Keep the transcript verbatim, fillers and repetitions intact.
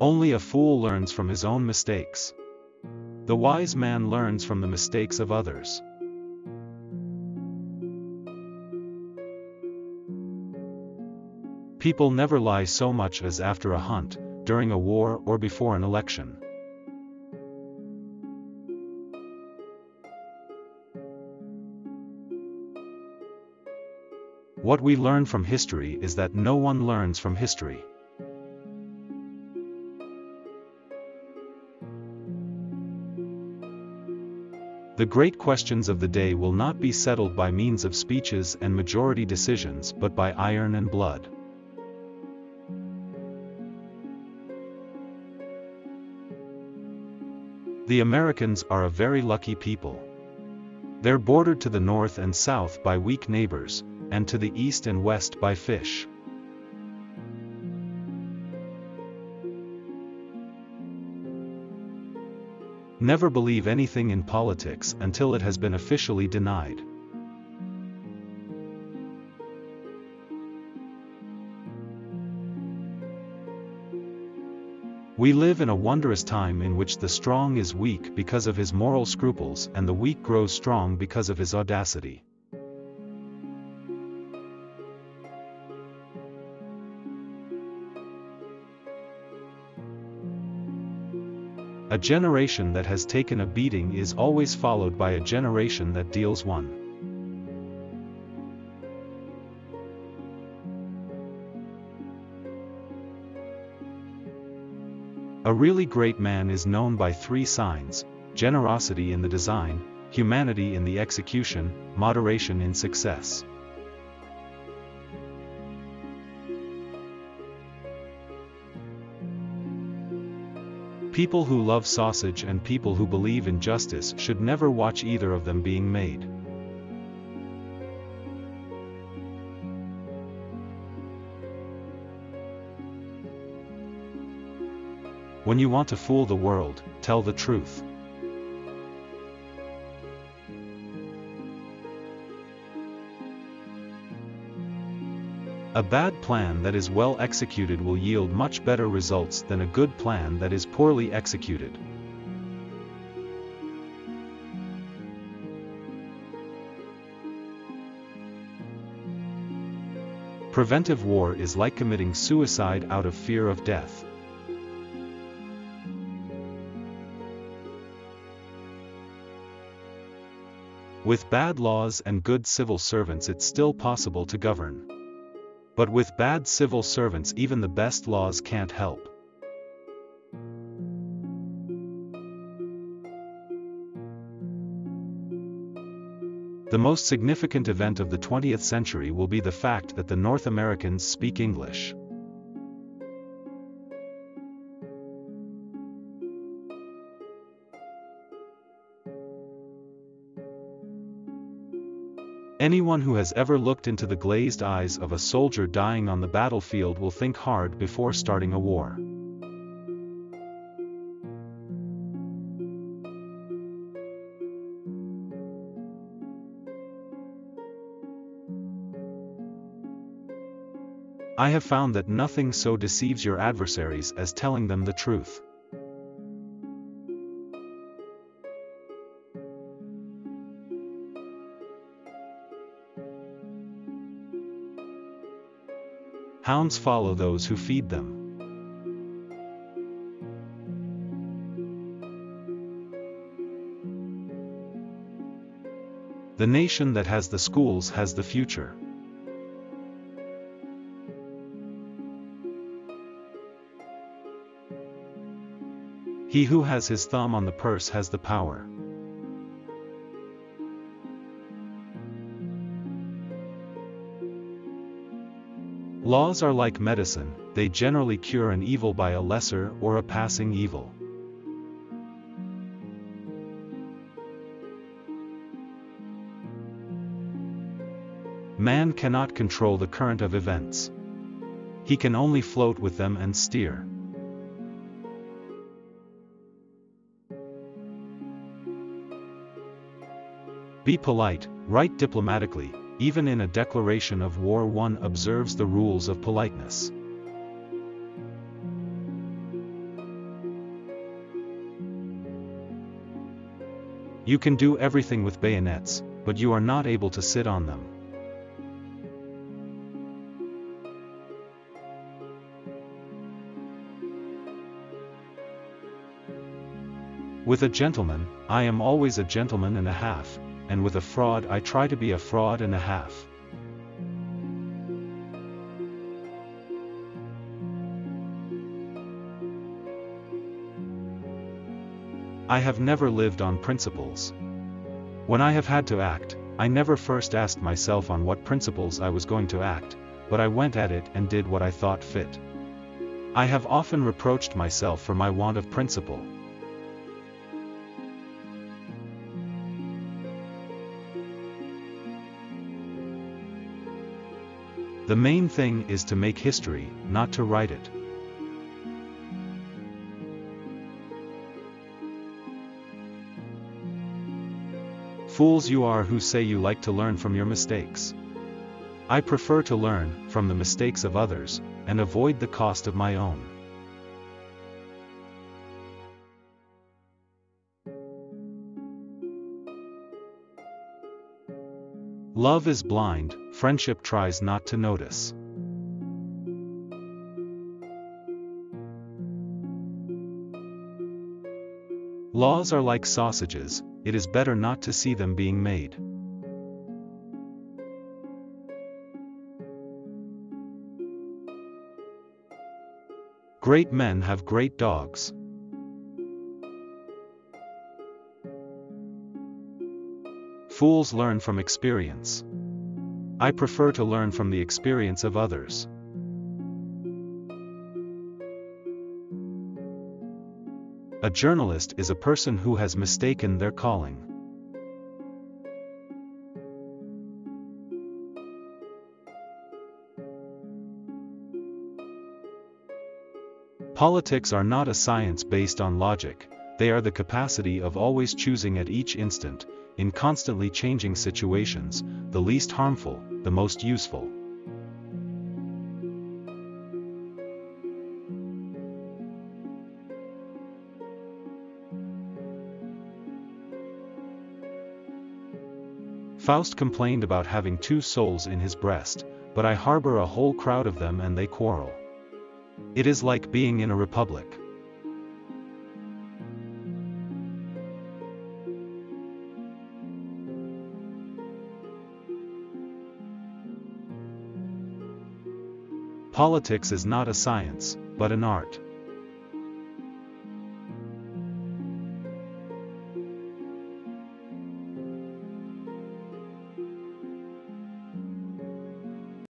Only a fool learns from his own mistakes. The wise man learns from the mistakes of others. People never lie so much as after a hunt, during a war, or before an election. What we learn from history is that no one learns from history. The great questions of the day will not be settled by means of speeches and majority decisions, but by iron and blood. The Americans are a very lucky people. They're bordered to the north and south by weak neighbors, and to the east and west by fish. Never believe anything in politics until it has been officially denied. We live in a wondrous time in which the strong is weak because of his moral scruples, and the weak grows strong because of his audacity. A generation that has taken a beating is always followed by a generation that deals one. A really great man is known by three signs: generosity in the design, humanity in the execution, moderation in success. People who love sausage and people who believe in justice should never watch either of them being made. When you want to fool the world, tell the truth. A bad plan that is well executed will yield much better results than a good plan that is poorly executed. Preventive war is like committing suicide out of fear of death. With bad laws and good civil servants, it's still possible to govern. But with bad civil servants, even the best laws can't help. The most significant event of the twentieth century will be the fact that the North Americans speak English. Anyone who has ever looked into the glazed eyes of a soldier dying on the battlefield will think hard before starting a war. I have found that nothing so deceives your adversaries as telling them the truth. Hounds follow those who feed them. The nation that has the schools has the future. He who has his thumb on the purse has the power. Laws are like medicine, they generally cure an evil by a lesser or a passing evil. Man cannot control the current of events. He can only float with them and steer. Be polite, write diplomatically. Even in a declaration of war, one observes the rules of politeness. You can do everything with bayonets, but you are not able to sit on them. With a gentleman, I am always a gentleman and a half, and with a fraud I try to be a fraud and a half. I have never lived on principles. When I have had to act, I never first asked myself on what principles I was going to act, but I went at it and did what I thought fit. I have often reproached myself for my want of principle. The main thing is to make history, not to write it. Fools you are who say you like to learn from your mistakes. I prefer to learn from the mistakes of others, and avoid the cost of my own. Love is blind, friendship tries not to notice. Laws are like sausages, it is better not to see them being made. Great men have great dogs. Fools learn from experience. I prefer to learn from the experience of others. A journalist is a person who has mistaken their calling. Politics are not a science based on logic, they are the capacity of always choosing at each instant, in constantly changing situations, the least harmful, the most useful. Faust complained about having two souls in his breast, but I harbor a whole crowd of them and they quarrel. It is like being in a republic. Politics is not a science, but an art.